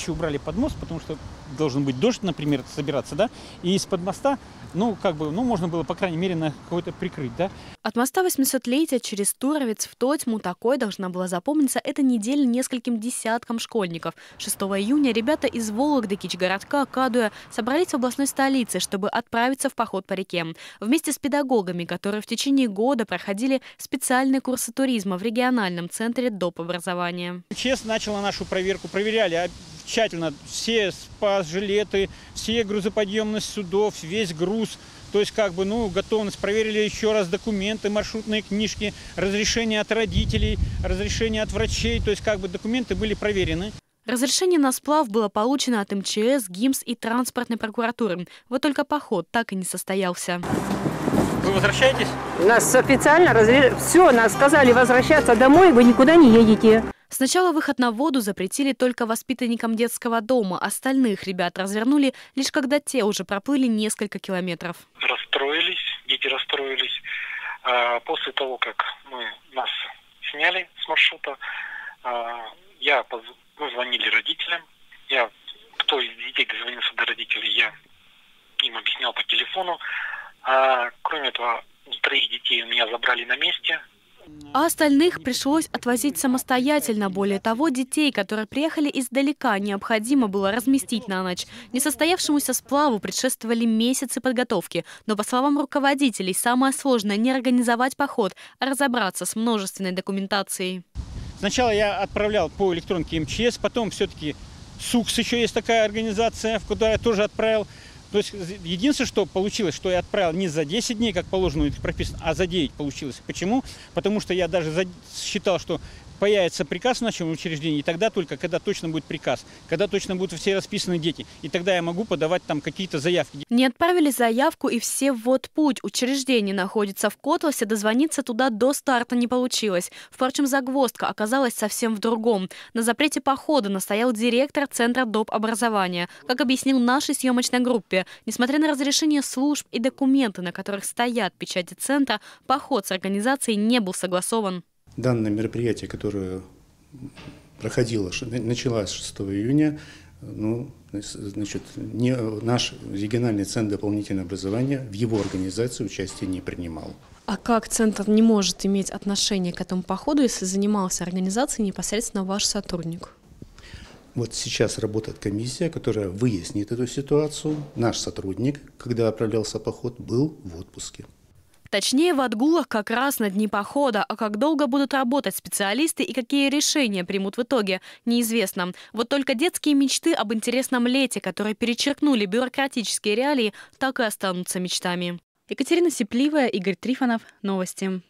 днище убрали под мост, потому что должен быть дождь, например, собираться, да, и из-под моста, ну, как бы, ну, можно было, по крайней мере, на какой-то прикрыть, да. От моста 800-летия через Туровец в Тотьму такой должна была запомниться эта неделя нескольким десяткам школьников. 6 июня ребята из Вологды, Кич городка, Кадуя собрались в областной столице, чтобы отправиться в поход по реке. Вместе с педагогами, которые в течение года проходили специальные курсы туризма в региональном центре доп. Образования. МЧС начала нашу проверку, проверяли тщательно все спас-жилеты, все грузоподъемность судов, весь груз. То есть, как бы, ну, готовность. Проверили еще раз документы, маршрутные книжки, разрешение от родителей, разрешение от врачей. То есть, как бы, документы были проверены. Разрешение на сплав было получено от МЧС, ГИМС и транспортной прокуратуры. Вот только поход так и не состоялся. Вы возвращаетесь? Нас официально разрешили. Все, нас сказали возвращаться домой, вы никуда не едете. Сначала выход на воду запретили только воспитанникам детского дома. Остальных ребят развернули, лишь когда те уже проплыли несколько километров. Расстроились, дети расстроились. После того, как нас сняли с маршрута, мы звонили родителям. Кто из детей дозвонился до родителей, я им объяснял по телефону. Кроме этого, 3 детей у меня забрали на месте. А остальных пришлось отвозить самостоятельно. Более того, детей, которые приехали издалека, необходимо было разместить на ночь. Несостоявшемуся сплаву предшествовали месяцы подготовки. Но, по словам руководителей, самое сложное не организовать поход, а разобраться с множественной документацией. Сначала я отправлял по электронке МЧС, потом все-таки СУКС, еще есть такая организация, в куда я тоже отправил. То есть единственное, что получилось, что я отправил не за 10 дней, как положено, это прописано, а за 9 получилось. Почему? Потому что я даже считал, что появится приказ в нашем учреждении, и тогда только, когда точно будет приказ, когда точно будут все расписаны дети, и тогда я могу подавать там какие-то заявки. Не отправили заявку, и все в отпуть. Учреждение находится в Котласе, дозвониться туда до старта не получилось. Впрочем, загвоздка оказалась совсем в другом. На запрете похода настоял директор Центра доп. Образования. Как объяснил нашей съемочной группе, несмотря на разрешение служб и документы, на которых стоят печати Центра, поход с организацией не был согласован. Данное мероприятие, которое началось 6 июня, значит, наш региональный центр дополнительного образования в его организации участия не принимал. А как центр не может иметь отношение к этому походу, если занимался организацией непосредственно ваш сотрудник? Вот сейчас работает комиссия, которая выяснит эту ситуацию. Наш сотрудник, когда отправлялся поход, был в отпуске. Точнее, в отгулах как раз на дни похода, а как долго будут работать специалисты и какие решения примут в итоге, неизвестно. Вот только детские мечты об интересном лете, которые перечеркнули бюрократические реалии, так и останутся мечтами. Екатерина Сипливая, Игорь Трифонов, новости.